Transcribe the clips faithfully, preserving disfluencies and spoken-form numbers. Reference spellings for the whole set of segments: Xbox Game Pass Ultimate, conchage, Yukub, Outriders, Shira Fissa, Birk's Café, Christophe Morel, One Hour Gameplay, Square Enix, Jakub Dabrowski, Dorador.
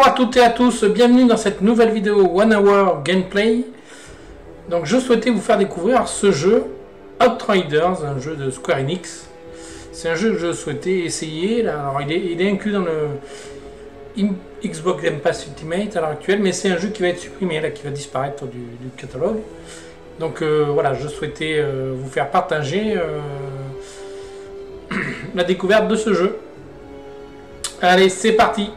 Bonjour à toutes et à tous, bienvenue dans cette nouvelle vidéo One Hour Gameplay. Donc je souhaitais vous faire découvrir ce jeu Outriders, un jeu de Square Enix. C'est un jeu que je souhaitais essayer. Alors il est, il est inclus dans le Xbox Game Pass Ultimate à l'heure actuelle, mais c'est un jeu qui va être supprimé, là, qui va disparaître du, du catalogue. Donc euh, voilà, je souhaitais euh, vous faire partager euh, la découverte de ce jeu. Allez, c'est parti!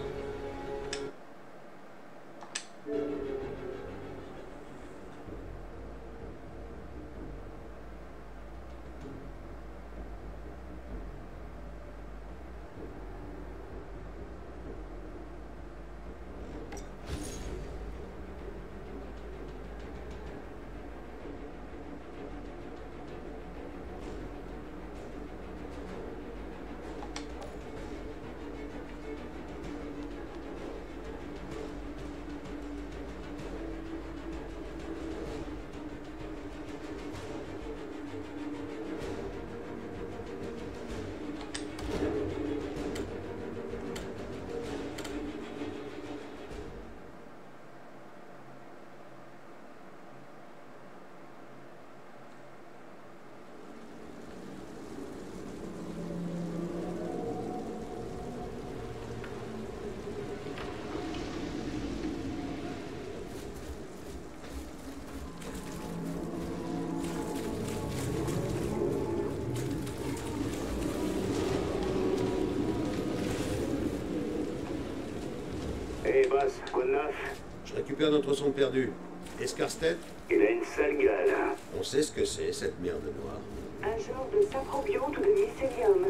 Je récupère notre son perdu. Escarstette? Il a une sale gueule. On sait ce que c'est, cette merde noire. Un genre de saprobion ou de mycélium.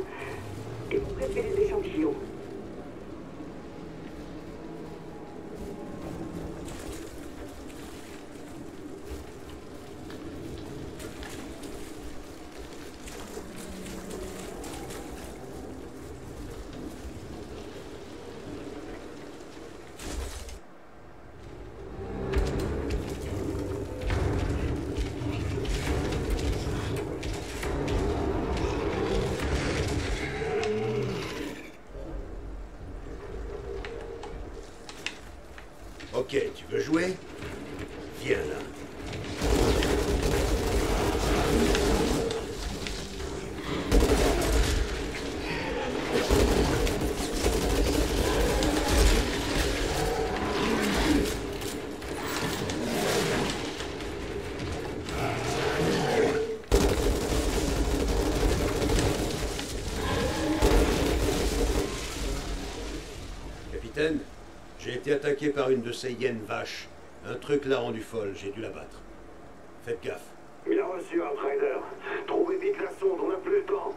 Et vous préférez des échantillons. Ok, tu veux jouer? Viens là. Capitaine? J'ai été attaqué par une de ces hyènes vaches. Un truc l'a rendu folle, j'ai dû la battre. Faites gaffe. Il a reçu un trader. Trouvez vite la sonde, on n'a plus le temps.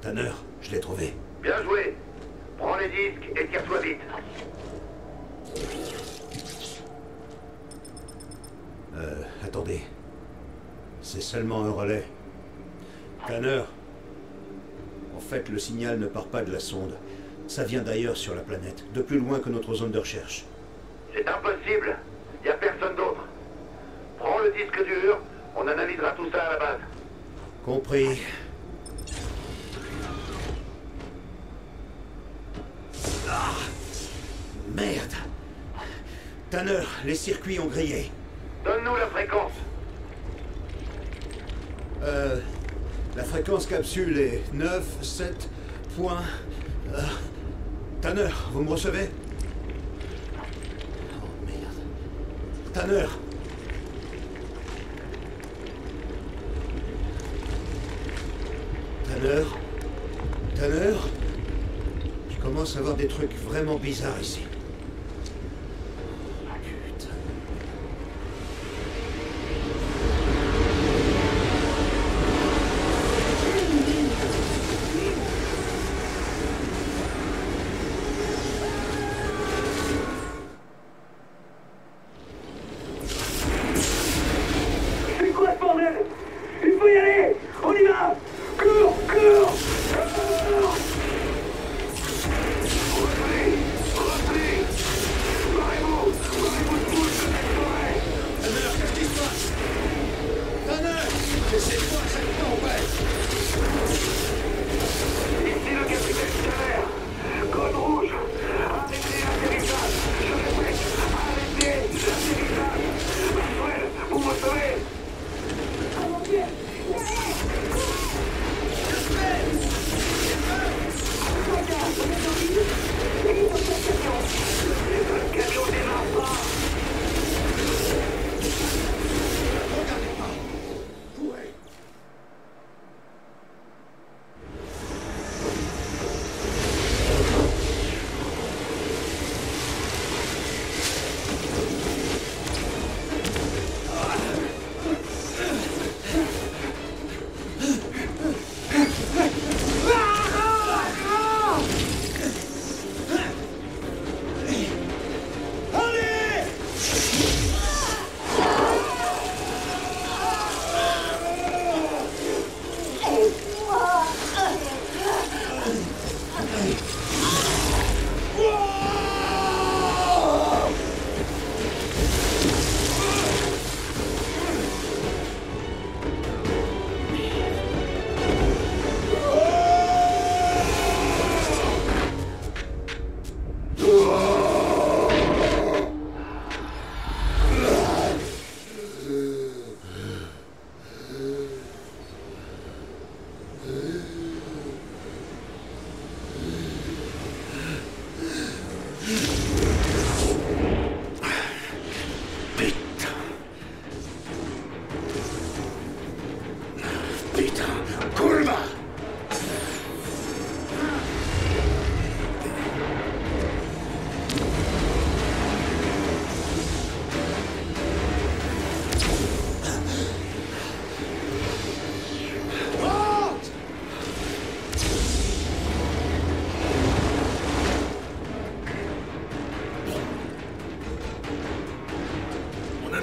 Tanner, je l'ai trouvé. Bien joué. Prends les disques et casse-toi vite. Euh, attendez. C'est seulement un relais. Tanner, en fait, le signal ne part pas de la sonde. Ça vient d'ailleurs sur la planète, de plus loin que notre zone de recherche. C'est impossible. Il n'y a personne d'autre. Prends le disque dur, on analysera tout ça à la base. Compris. Merde! Tanner, les circuits ont grillé. Donne-nous la fréquence. Euh... La fréquence capsule est neuf, sept, point... Euh, Tanner, vous me recevez? Oh merde... Tanner! Tanner? Tanner? Je commence à voir des trucs vraiment bizarres ici.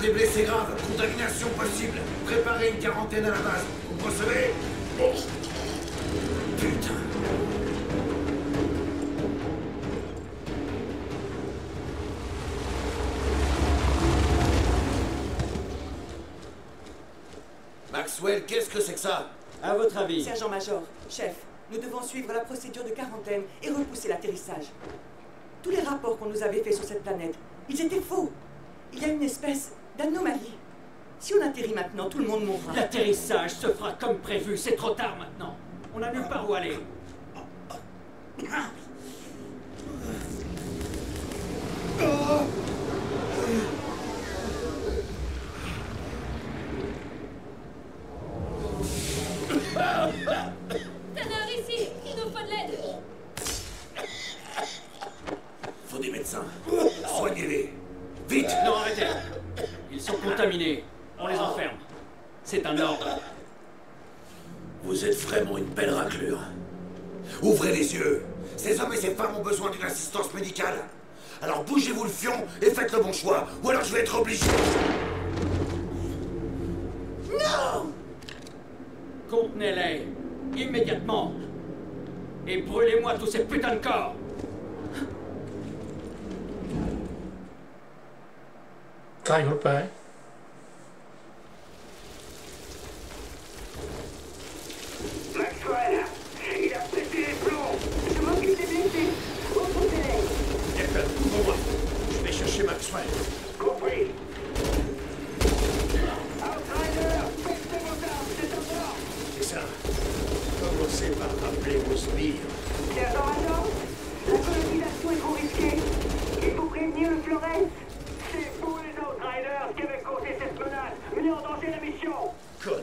des blessés graves, contamination possible. Préparez une quarantaine à la base. Vous recevez? Putain. Maxwell, qu'est-ce que c'est que ça? À votre avis? Sergent-major, chef, nous devons suivre la procédure de quarantaine et repousser l'atterrissage. Tous les rapports qu'on nous avait faits sur cette planète, ils étaient faux. Il y a une espèce d'anomalie. Si on atterrit maintenant, tout le monde mourra. L'atterrissage se fera comme prévu. C'est trop tard maintenant. On n'a nulle part où aller. Tanner, ici, il nous faut de l'aide. Faut des médecins. Soignez-les. Vite! Non, arrêtez! Ils sont contaminés. On les enferme. C'est un ordre. Vous êtes vraiment une belle raclure. Ouvrez les yeux. Ces hommes et ces femmes ont besoin d'une assistance médicale. Alors bougez-vous le fion et faites le bon choix. Ou alors je vais être obligé. Non! Contenez-les. Immédiatement. Et brûlez-moi tous ces putains de corps. Ça rigole pas, hein. Maxwell, il a pété les plombs. Je m'occupe des blessés. Reposez-les. Eh ben, ouvrez-moi. Je vais chercher Maxwell. Compris. Outriders, baissez vos armes, c'est un mort. C'est ça. Commencez par rappeler vos sbires. Bien, Dorador, la colonisation est trop risquée. Il faut prévenir le Florence. C'est vous les Outriders qui avez causé cette menace, mis en danger la mission. Connerie.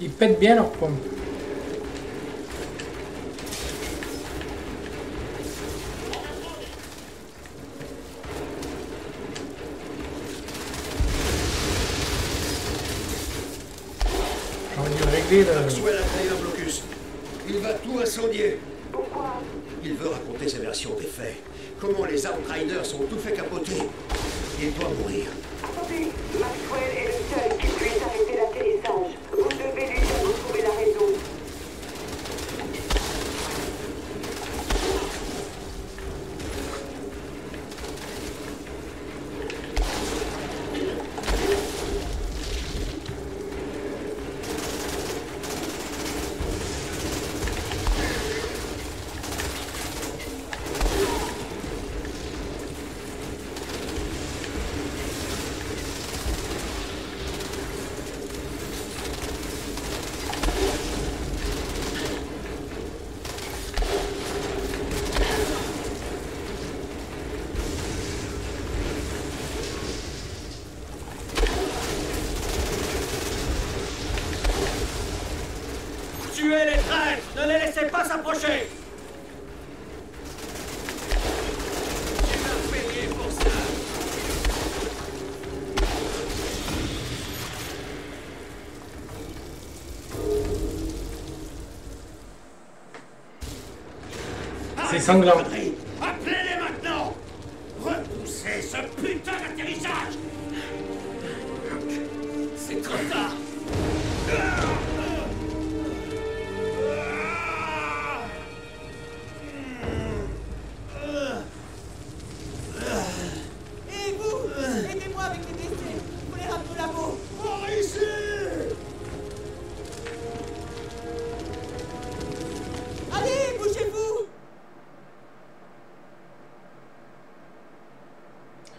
Ils pètent bien leurs pommes. J'ai envie de régler le... Maxwell a créé un blocus. Il va tout incendier. Pourquoi? Il veut raconter sa version des faits. Comment les Outriders ont tout fait capoter. Il doit mourir. Attendez, Maxwell est le seul qui puisse arrêter l'atterrissage. C'est sanglant. Appelez-les maintenant. Repoussez ce putain d'atterrissage. C'est trop tard.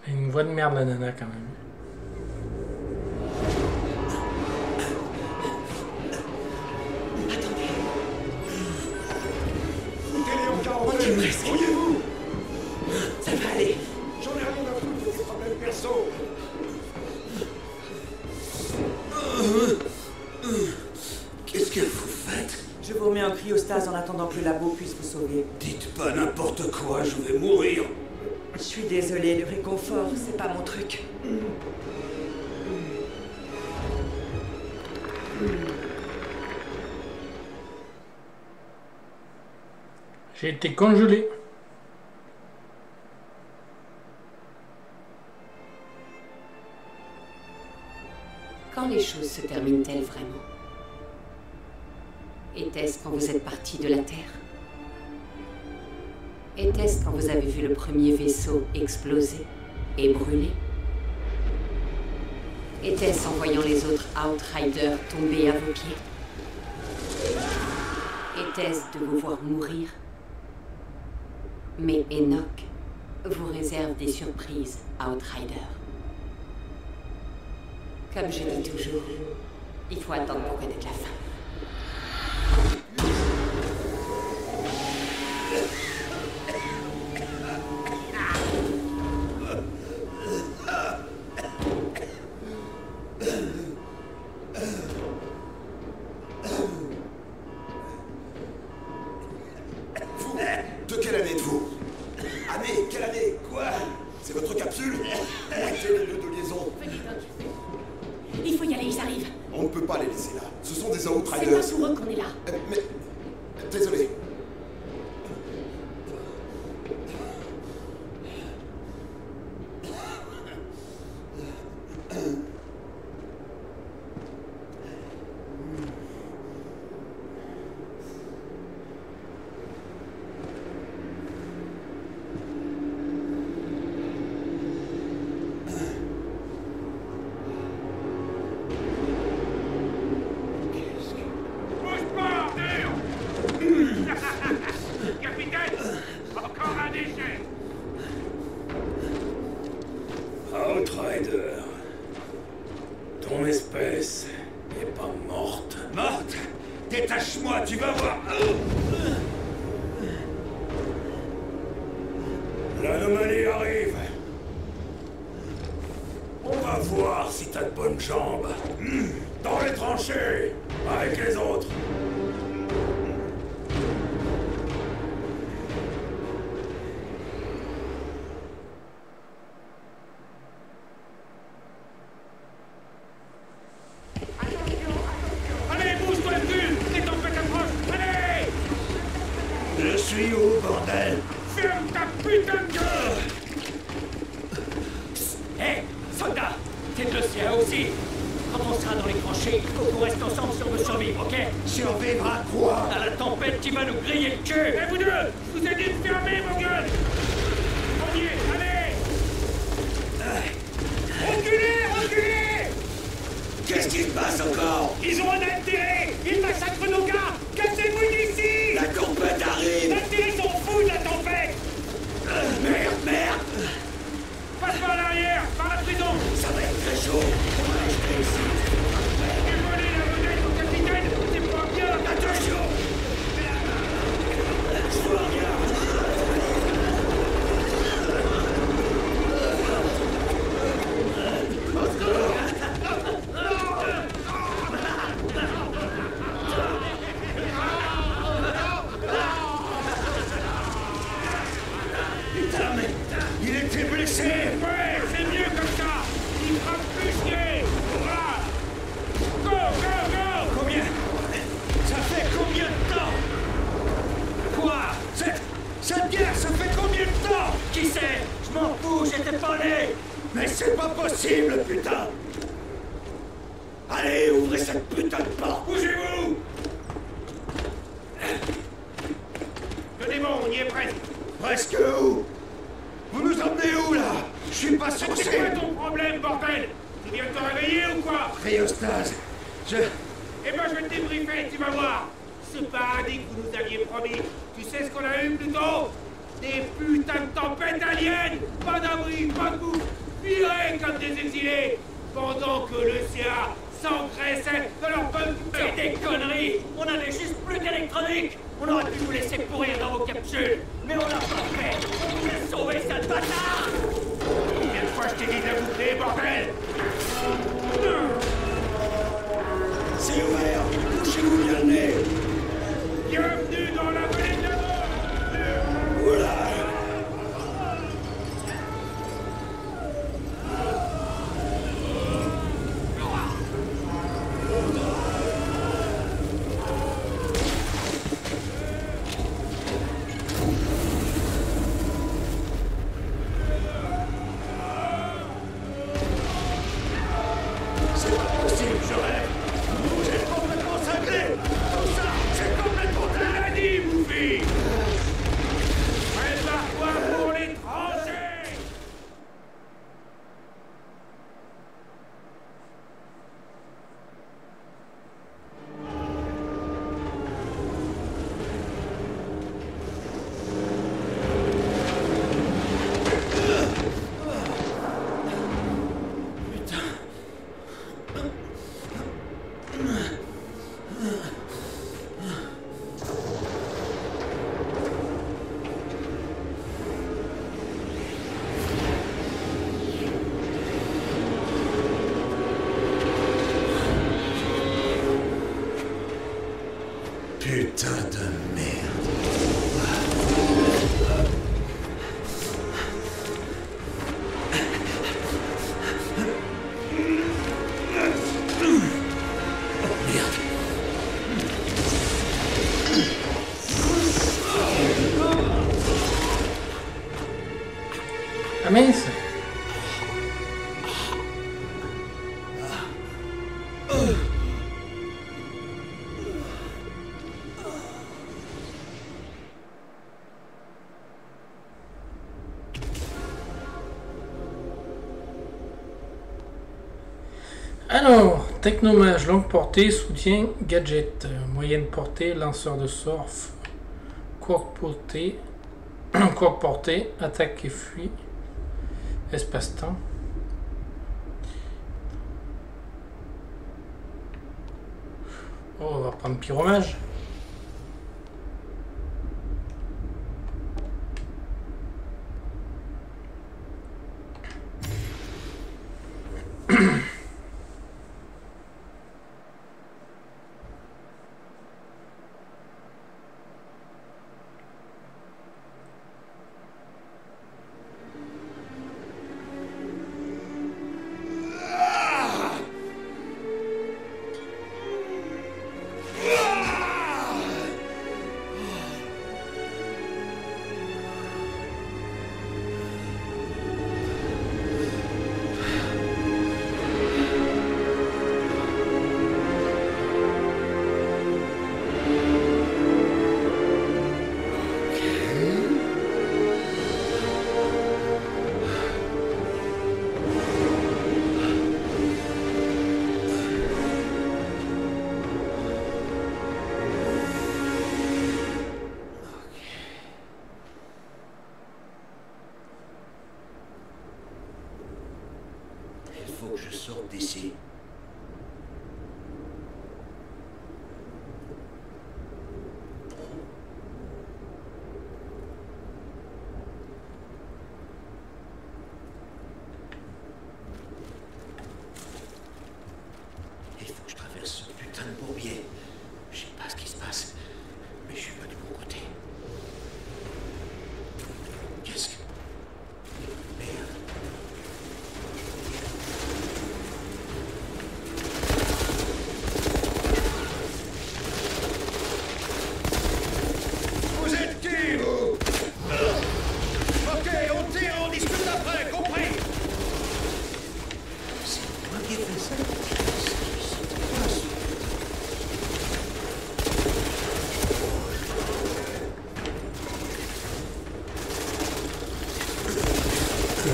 Une voix de merde, la nana, quand même. En attendant que le labo puisse vous sauver. Dites pas n'importe quoi, je vais mourir. Je suis désolée, le réconfort, c'est pas mon truc. Mmh. Mmh. J'ai été congelé. Quand les choses se terminent-elles vraiment ? Était-ce quand vous êtes parti de la Terre? Était-ce quand vous avez vu le premier vaisseau exploser et brûler? Était-ce en voyant les autres Outriders tomber à vos pieds? Était-ce de vous voir mourir? Mais Enoch vous réserve des surprises, Outriders. Comme je dis toujours, il faut attendre pour connaître la fin. Des putains de tempêtes aliens! Pas d'abri, pas de bouffe, traités comme des exilés, pendant que le C A s'engraissait de leur bonne des conneries. On n'avait juste plus d'électronique. On aurait pu vous laisser pourrir dans vos capsules, mais on l'a pas fait. On voulait sauver cette bâtard. Combien de fois je t'ai dit de vous créer, bordel? C'est ouvert. Couchez-vous bien le nez. Bienvenue dans la vallée de la mort. Oula. Alors, technomage, longue portée, soutien, gadget, moyenne portée, lanceur de surf, courte portée, courte portée, attaque et fuit, espace-temps. Oh, on va prendre pyromage.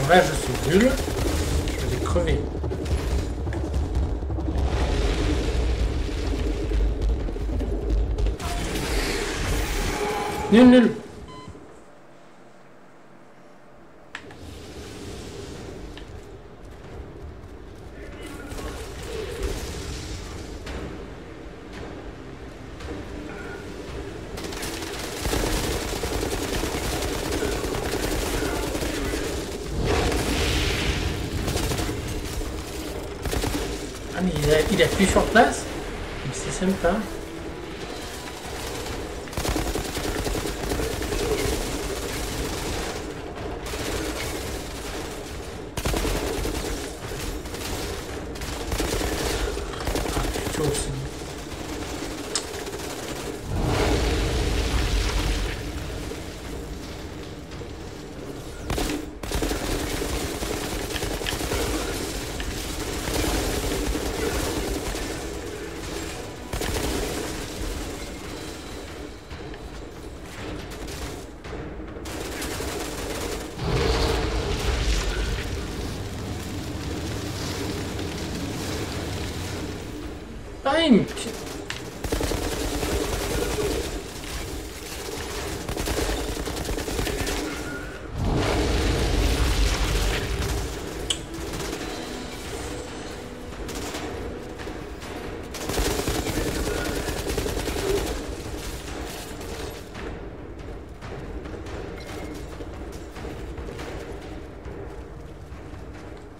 Là, je suis nul, je vais crever. Nul, nul. mais il, a, il appuie sur place. C'est sympa.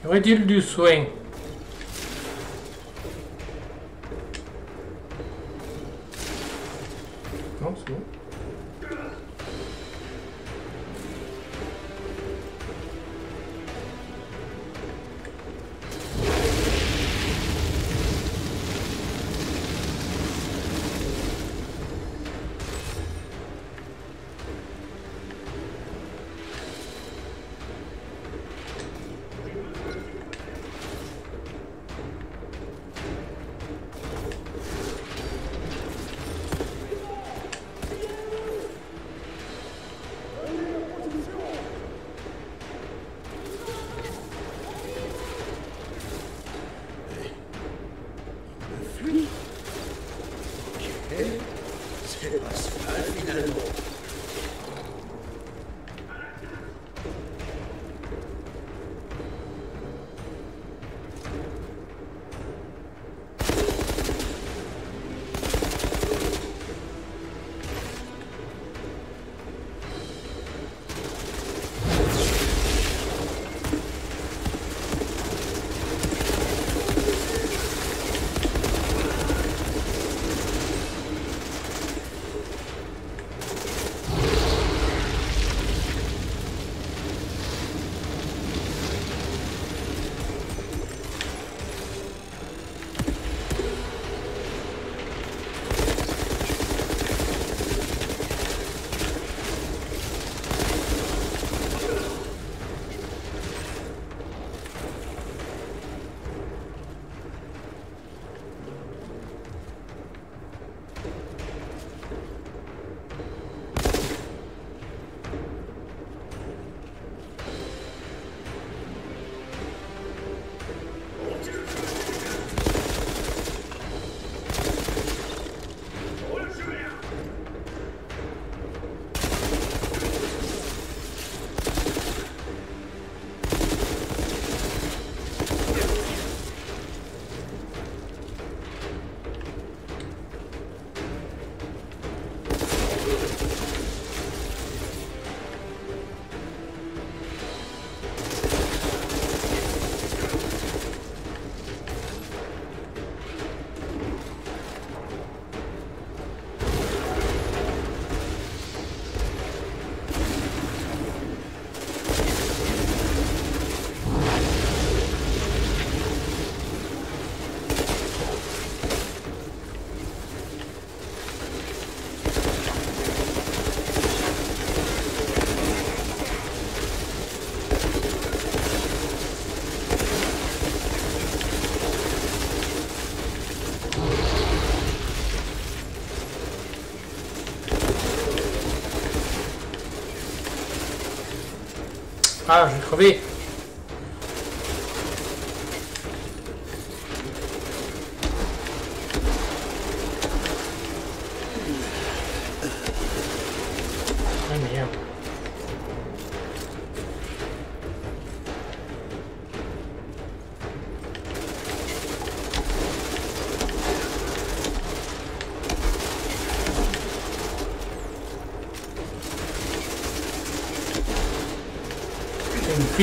Aurait-il du soin? Non, c'est bon. Ah, je vais crever.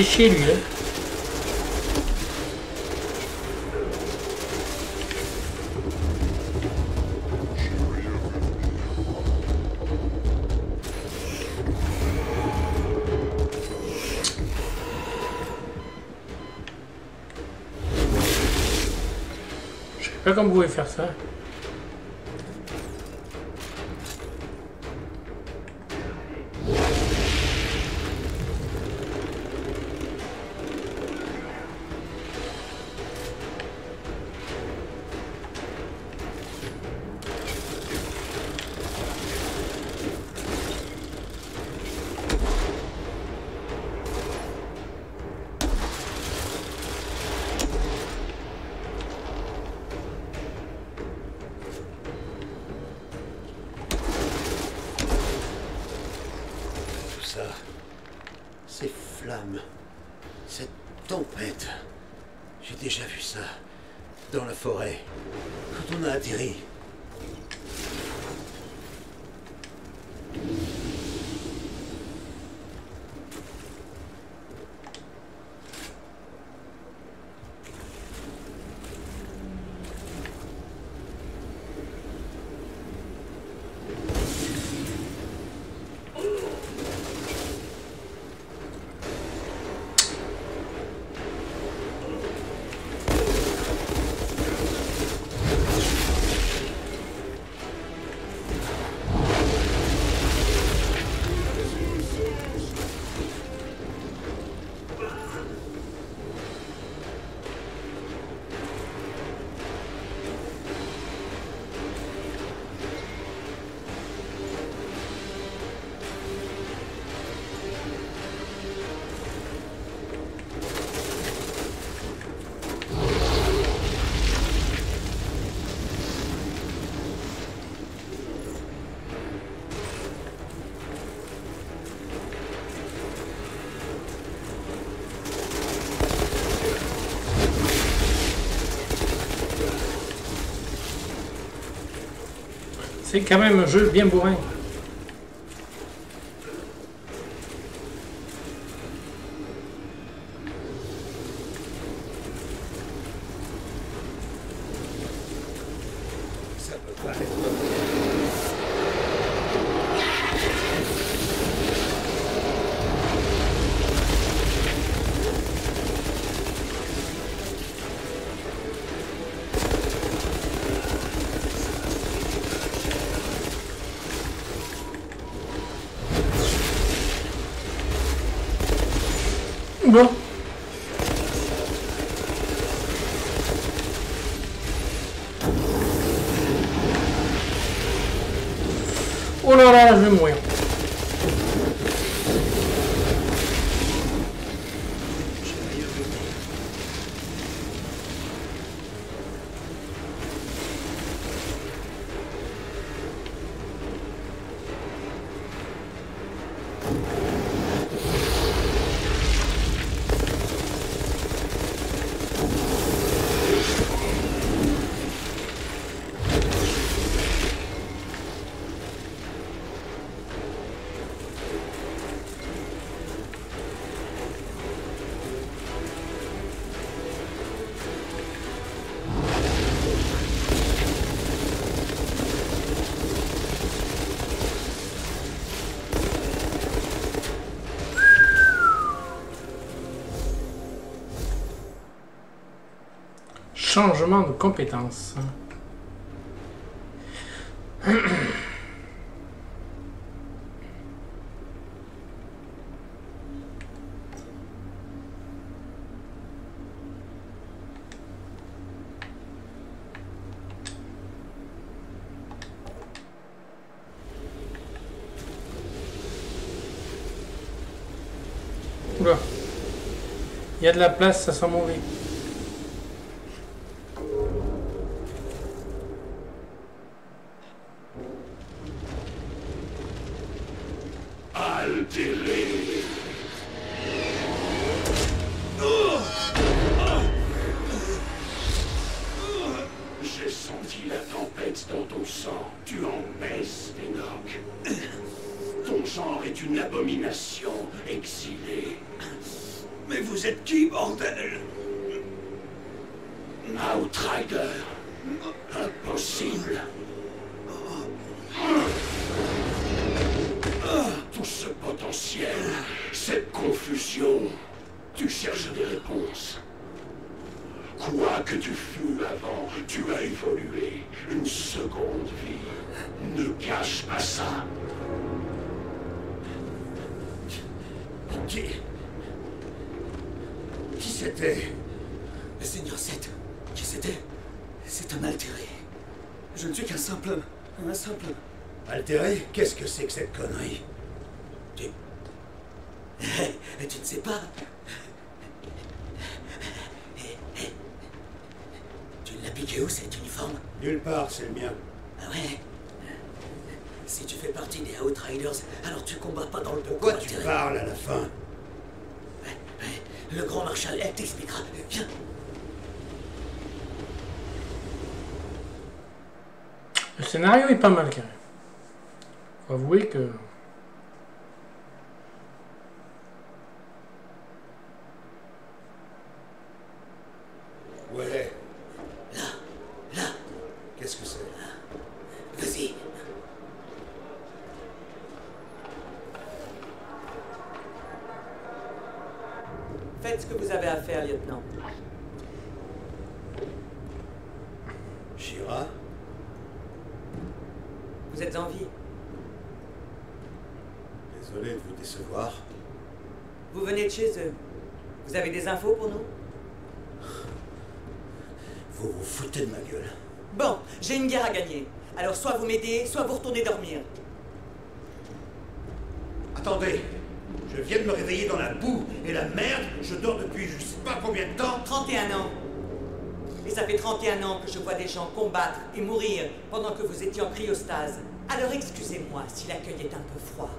Chez lui, hein. Pas comme vous pouvez faire ça. C'est quand même un jeu bien bourrin. Changement de compétences. Oula. Il y a de la place, ça sent mauvais. Toi que tu fus avant, tu as évolué. Une seconde vie. Ne cache pas ça. Qui... Qui c'était? Le Seigneur sept. Qui c'était? C'est un altéré. Je ne suis qu'un simple... un simple... Altéré? Qu'est-ce que c'est que cette connerie? Tu... tu ne sais pas? Tu l'as piqué où, cet uniforme? Nulle part, c'est le mien. Ah ouais? Si tu fais partie des Outriders, alors tu combats pas dans le... Pourquoi tu parles à la fin? Le grand marshal, elle t'expliquera. Viens. Le scénario est pas mal carré. Faut avouer que... Ouais. Là. Là. Qu'est-ce que c'est? Vas-y. Faites ce que vous avez à faire, lieutenant. Shira? Vous êtes en vie. Désolé de vous décevoir. Vous venez de chez eux. Vous avez des infos pour nous? Vous vous foutez de ma gueule. Bon, j'ai une guerre à gagner. Alors soit vous m'aidez, soit vous retournez dormir. Attendez! Je viens de me réveiller dans la boue, et la merde, je dors depuis je sais pas combien de temps. trente et un ans. Et ça fait trente et un ans que je vois des gens combattre et mourir pendant que vous étiez en cryostase. Alors excusez-moi si l'accueil est un peu froid.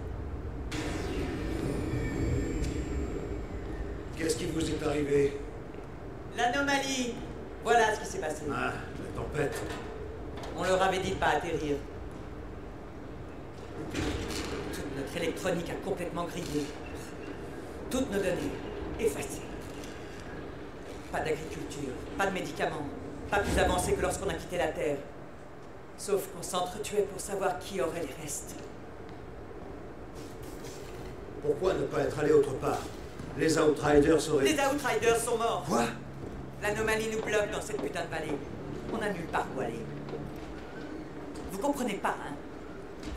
Qu'est-ce qui vous est arrivé? L'anomalie. Voilà ce qui s'est passé. Ah, la tempête. On leur avait dit de pas atterrir. Toute notre électronique a complètement grillé. Toutes nos données effacées. Pas d'agriculture, pas de médicaments, pas plus avancé que lorsqu'on a quitté la Terre. Sauf qu'on s'entretuait pour savoir qui aurait les restes. Pourquoi ne pas être allé autre part? Les Outriders auraient... Les Outriders sont morts. Quoi? L'anomalie nous bloque dans cette putain de vallée. On n'a nulle part où aller. Vous comprenez pas, hein?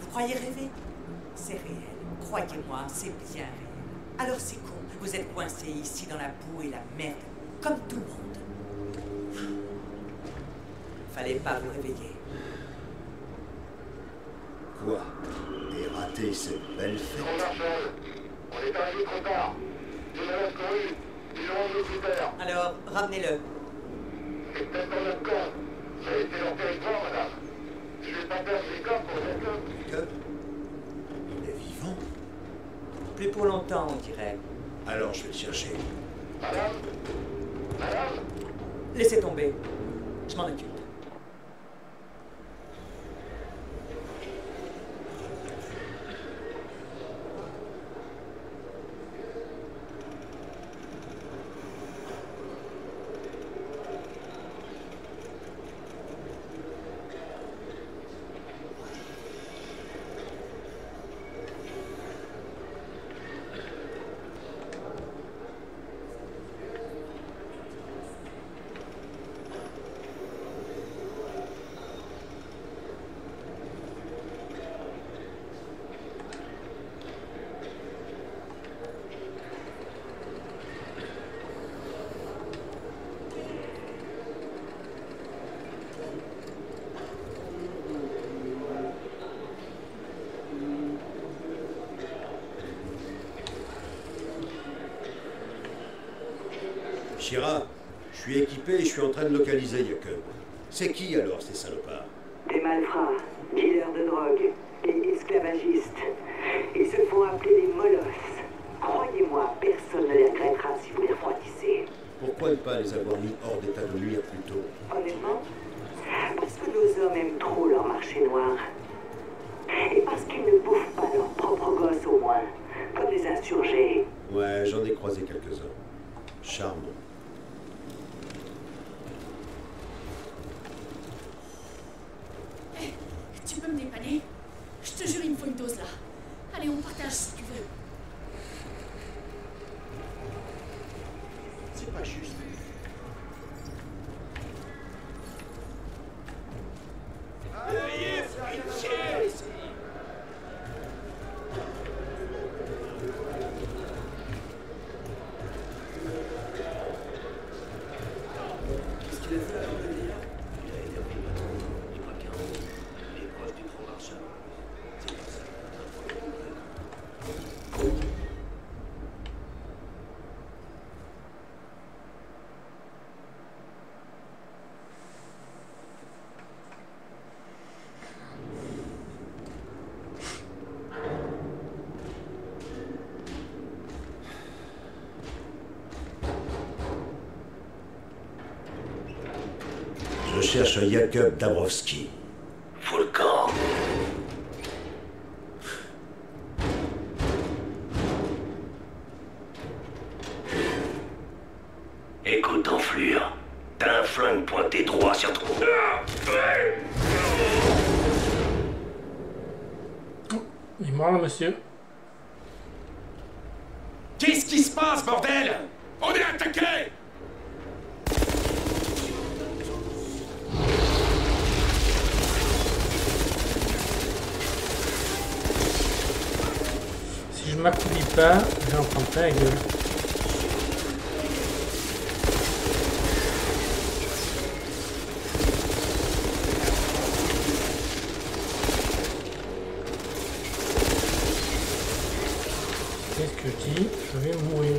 Vous croyez rêver? C'est réel. Croyez-moi, c'est bien réel. Alors c'est con. Vous êtes coincés ici dans la boue et la merde. Comme tout le monde. Fallait pas vous réveiller. Quoi? Et rater cette belle fête? On est arrivé trop tard. Nous avons couru. Ils l'ont enlevé plus tard. Alors, ramenez-le. C'est peut-être dans notre camp. Ça a été leur territoire, madame. Je vais pas perdre les corps pour les cops. Il est vivant? Plus pour longtemps, on dirait. Alors, je vais le chercher. Madame? Madame? Laissez tomber. Je m'en occupe. Shira, je suis équipé et je suis en train de localiser Yukub. C'est qui alors ces salopards? Des malfrats, dealers de drogue, des esclavagistes. Ils se font appeler des molosses. Croyez-moi, personne ne les regrettera si vous les refroidissez. Pourquoi ne pas les avoir mis hors d'état de nuire plus tôt? Honnêtement, parce que nos hommes aiment trop leur marché noir. Et parce qu'ils ne bouffent pas leurs propres gosses au moins, comme les insurgés. Ouais, j'en ai croisé quelques-uns. Charmant. Je cherche Jakub Dabrowski. Volcan. Écoute, enflure. T'as un flingue pointé droit sur ton... Il est mort, là, monsieur. Qu'est-ce qui se passe, bordel? On est attaqué! Je m'accouplis pas, j'en prends plein la gueule. Qu'est-ce que je dis? Je vais mourir.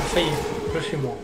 Ah, ça y est, je suis mort.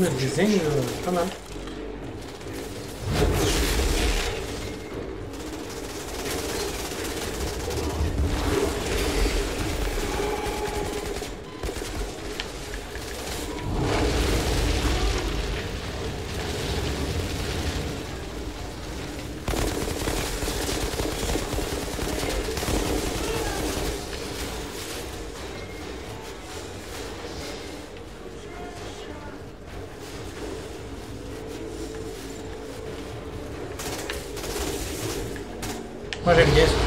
Le design, pas mal. Moi j'aime bien ce truc.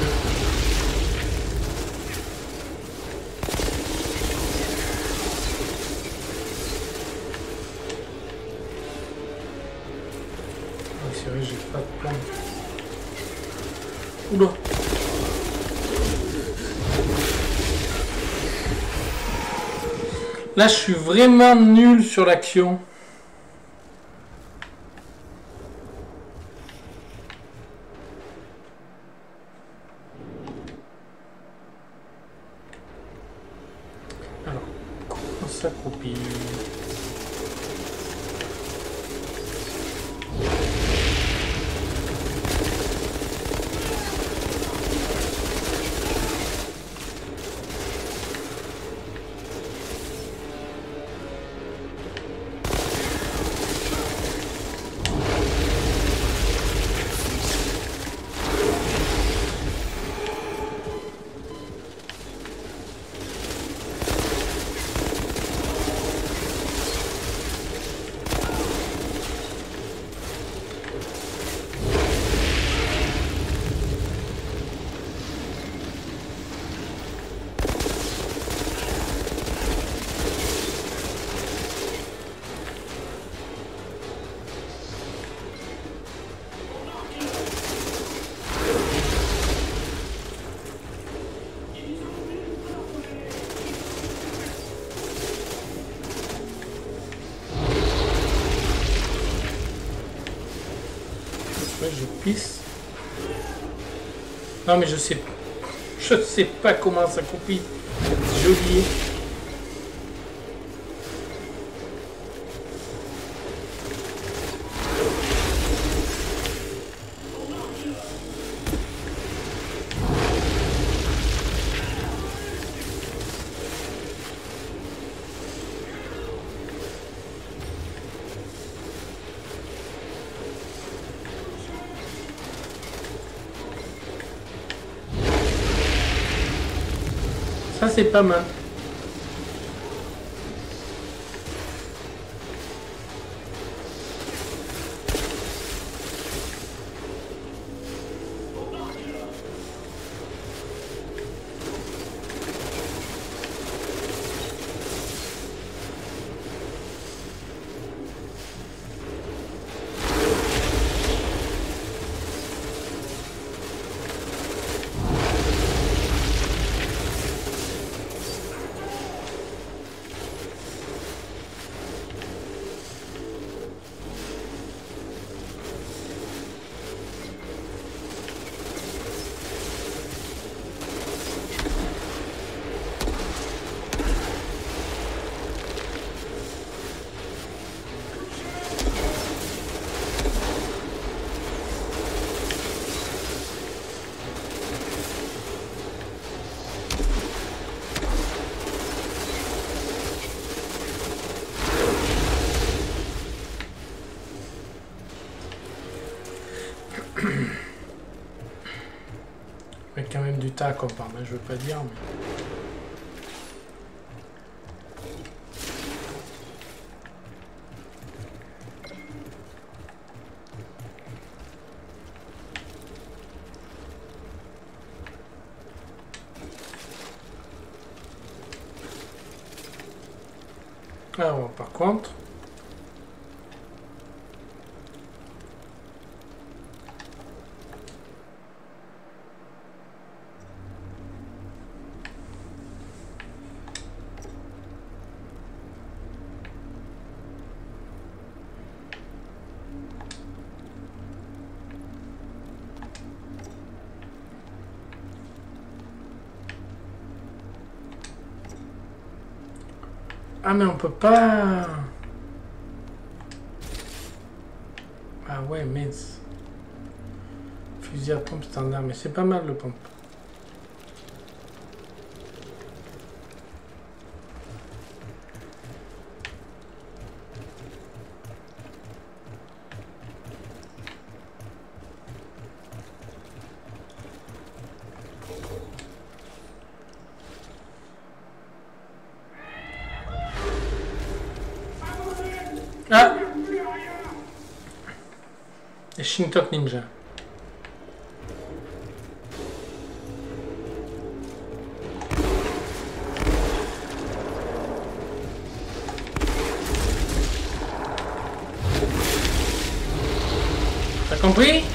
Oh, c'est vrai, j'ai pas de plan. Oula! Là je suis vraiment nul sur l'action. Je pisse. Non mais je sais pas. Je sais pas comment ça copie. J'ai oublié. Ça c'est pas mal. Quand même du tas qu'on parle, je veux pas dire, mais... Alors, par contre... Ah mais on peut pas... Ah ouais, mince. Fusil à pompe standard, mais c'est pas mal le pompe. Shintok Ninja. T'as compris?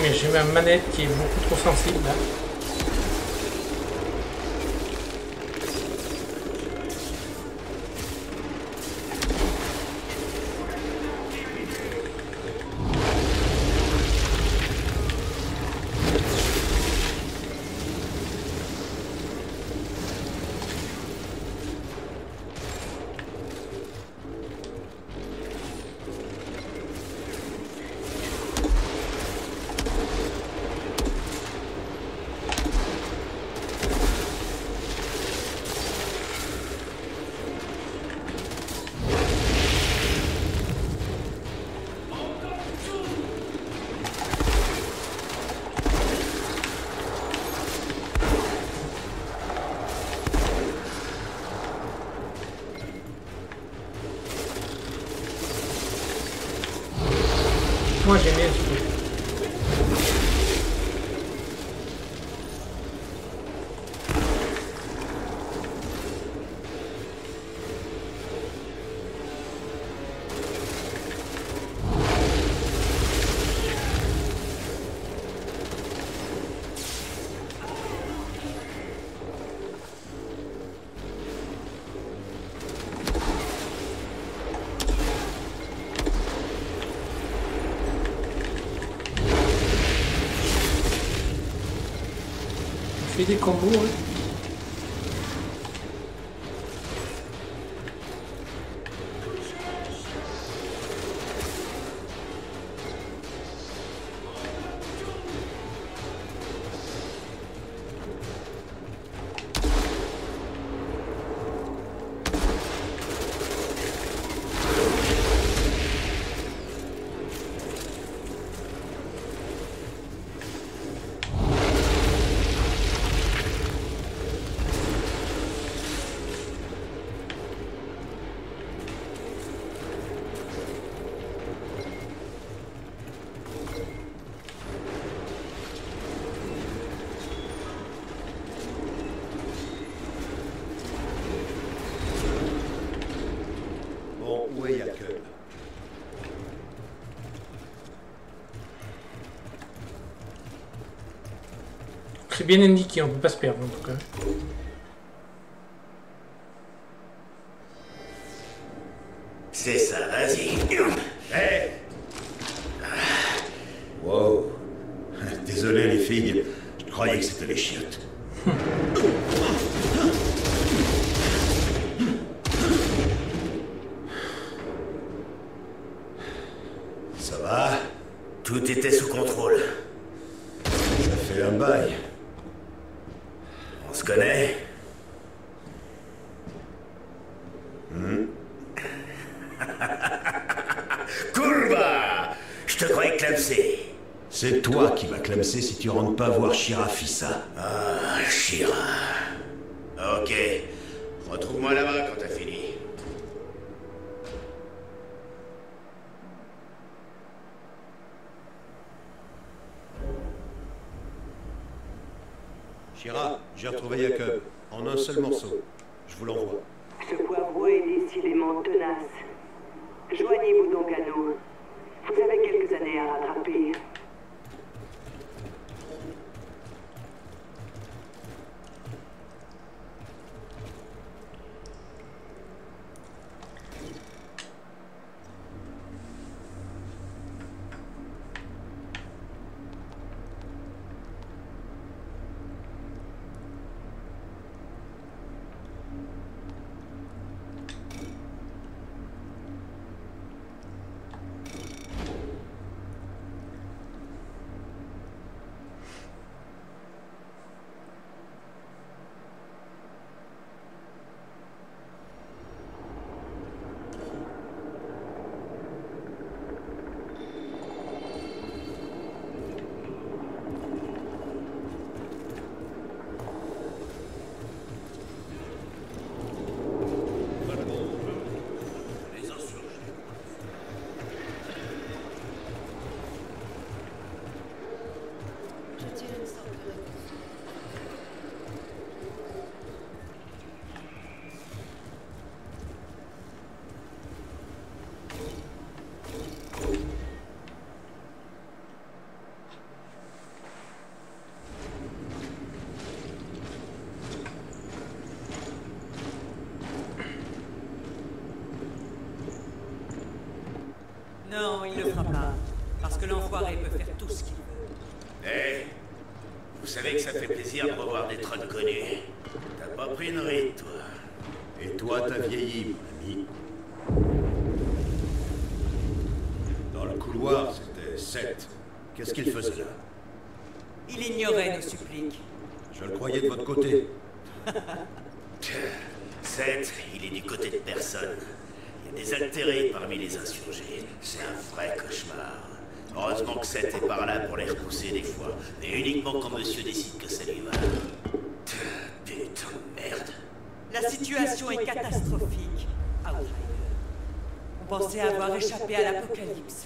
Mais j'ai ma manette qui est beaucoup trop sensible là. Moi j'aime bien ce truc. fait des combos. Hein. C'est bien indiqué, on peut pas se perdre en tout cas. C'est ça, vas-y. Hey. Wow. Désolé les filles, je croyais que c'était les chiottes. Ça va? Tout était sous contrôle. Ça fait un bail. On se connaît? Hmm? Kurva! Je te croyais clamser. C'est toi qui vas clamser si tu rentres pas voir Shira Fissa. Ah, Shira. Ok. Retrouve-moi là-bas quand t'as fini. Shira, j'ai retrouvé Jacob, en un seul morceau. Je vous l'envoie. Ce poivreux est décidément tenace. Joignez-vous donc à nous. Vous avez quelques années à rattraper. Non, il ne le fera pas, parce que l'enfoiré peut faire tout ce qu'il veut. Hé, vous savez que ça fait plaisir de revoir des trônes connus. T'as pas pris une ride, toi. Et toi, t'as vieilli, mon ami. Dans le couloir, c'était sept. Qu'est-ce qu'il faisait là? Il ignorait nos suppliques. Je le croyais de votre côté. sept, il est du côté de personne. Désaltéré parmi les insurgés, c'est un vrai cauchemar. Heureusement que Seth est par là pour les repousser des fois, mais uniquement quand monsieur décide que ça lui va. Putain de merde. La situation est catastrophique, Outriders. On pensait avoir échappé à l'apocalypse.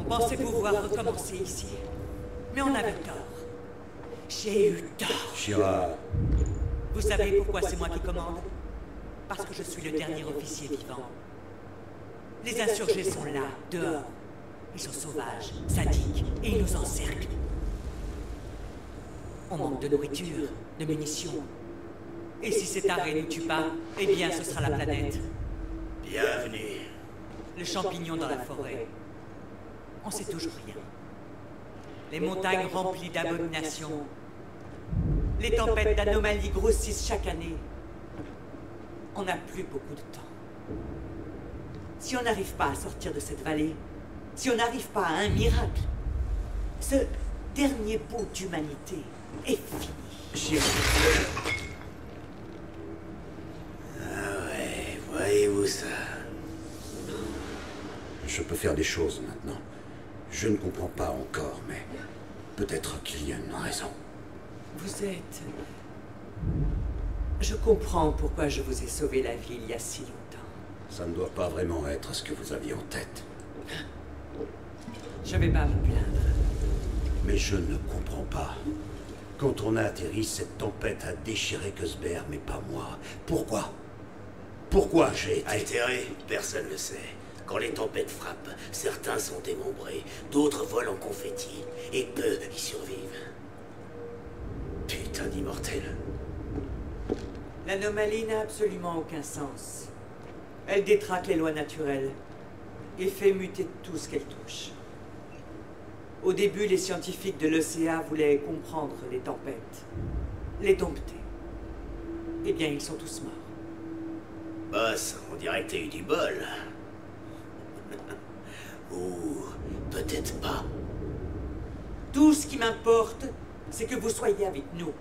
On pensait pouvoir recommencer ici, mais on avait tort. J'ai eu tort. Shira. Vous savez pourquoi c'est moi qui commande? Parce que je suis le dernier officier vivant. Les insurgés sont là, dehors. Ils sont sauvages, sadiques, et ils nous encerclent. On manque de nourriture, de munitions. Et si cet arrêt ne tue pas, eh bien ce sera la planète. Bienvenue. Le champignon dans la forêt. On sait toujours rien. Les montagnes remplies d'abominations. Les tempêtes d'anomalies grossissent chaque année. On n'a plus beaucoup de temps. Si on n'arrive pas à sortir de cette vallée, si on n'arrive pas à un miracle, ce dernier bout d'humanité est fini. Ah ouais, voyez-vous ça? Je peux faire des choses maintenant. Je ne comprends pas encore, mais peut-être qu'il y a une raison. Vous êtes... Je comprends pourquoi je vous ai sauvé la vie il y a si longtemps. Ça ne doit pas vraiment être ce que vous aviez en tête. Je vais pas me plaindre. Mais je ne comprends pas. Quand on a atterri, cette tempête a déchiré Cosbert, mais pas moi. Pourquoi? Pourquoi j'ai été... Altéré, personne ne sait. Quand les tempêtes frappent, certains sont démembrés, d'autres volent en confetti, et peu y survivent. Putain d'immortel. L'anomalie n'a absolument aucun sens. Elle détraque les lois naturelles et fait muter tout ce qu'elle touche. Au début, les scientifiques de l'E C A voulaient comprendre les tempêtes, les dompter. Eh bien, ils sont tous morts. Boss, on dirait que t'as eu du bol. Ou peut-être pas. Tout ce qui m'importe, c'est que vous soyez avec nous.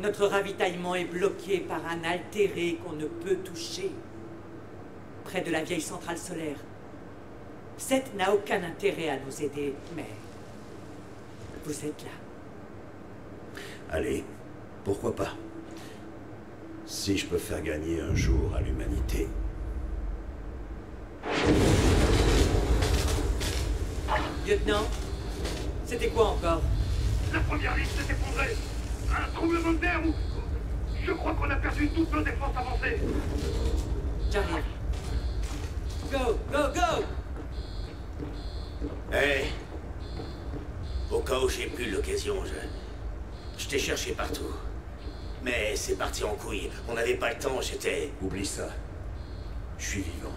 Notre ravitaillement est bloqué par un altéré qu'on ne peut toucher. Près de la vieille centrale solaire. Seth n'a aucun intérêt à nous aider, mais... vous êtes là. Allez, pourquoi pas? Si je peux faire gagner un jour à l'humanité. Lieutenant, c'était quoi encore? La première liste s'est effondrée. Un tremblement de terre ou... Je crois qu'on a perdu toutes nos défenses avancées. J'arrive. Go, go, go! Hé hey. Au cas où j'ai plus l'occasion, je... Je t'ai cherché partout. Mais c'est parti en couille. On n'avait pas le temps, j'étais... Oublie ça. Je suis vivant.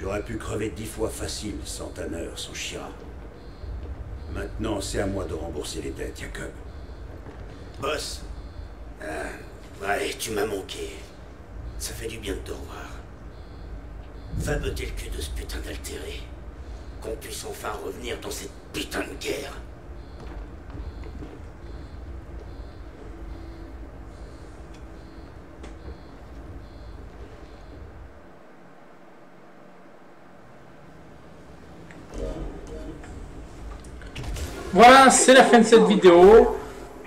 J'aurais pu crever dix fois facile sans Tanner, sans Shira. Maintenant, c'est à moi de rembourser les dettes, Jacob. Boss, euh, ouais, tu m'as manqué. Ça fait du bien de te revoir. Va botter le cul de ce putain d'altéré. Qu'on puisse enfin revenir dans cette putain de guerre. Voilà, c'est la fin de cette vidéo.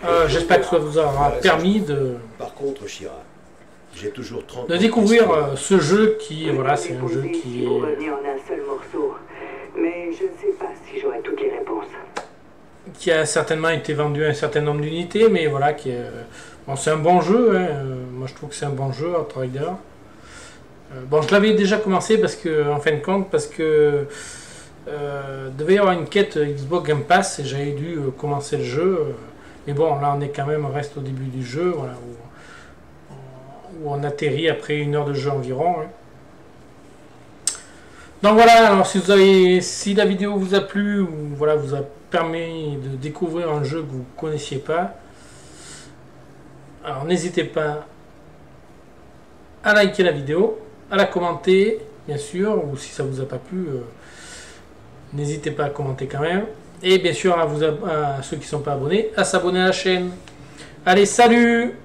Euh, J'espère que ça vous aura permis de, Par contre, Shira, j'ai toujours trente de découvrir euh, ce jeu qui, voilà, c'est un jeu qui est... qui a certainement été vendu à un certain nombre d'unités, mais voilà, qui est... bon, c'est un bon jeu, hein. Moi je trouve que c'est un bon jeu, Outriders. Euh, bon, je l'avais déjà commencé parce que, en fin de compte, parce que euh, devait y avoir une quête Xbox Game Pass et j'avais dû euh, commencer le jeu. Euh, Mais bon, là on est quand même, on reste au début du jeu, voilà, où, où on atterrit après une heure de jeu environ. Hein. Donc voilà, alors si vous avez, si la vidéo vous a plu, ou voilà, vous a permis de découvrir un jeu que vous ne connaissiez pas, alors n'hésitez pas à liker la vidéo, à la commenter, bien sûr, ou si ça vous a pas plu, euh, n'hésitez pas à commenter quand même. Et bien sûr, à, vous, à ceux qui ne sont pas abonnés, à s'abonner à la chaîne. Allez, salut!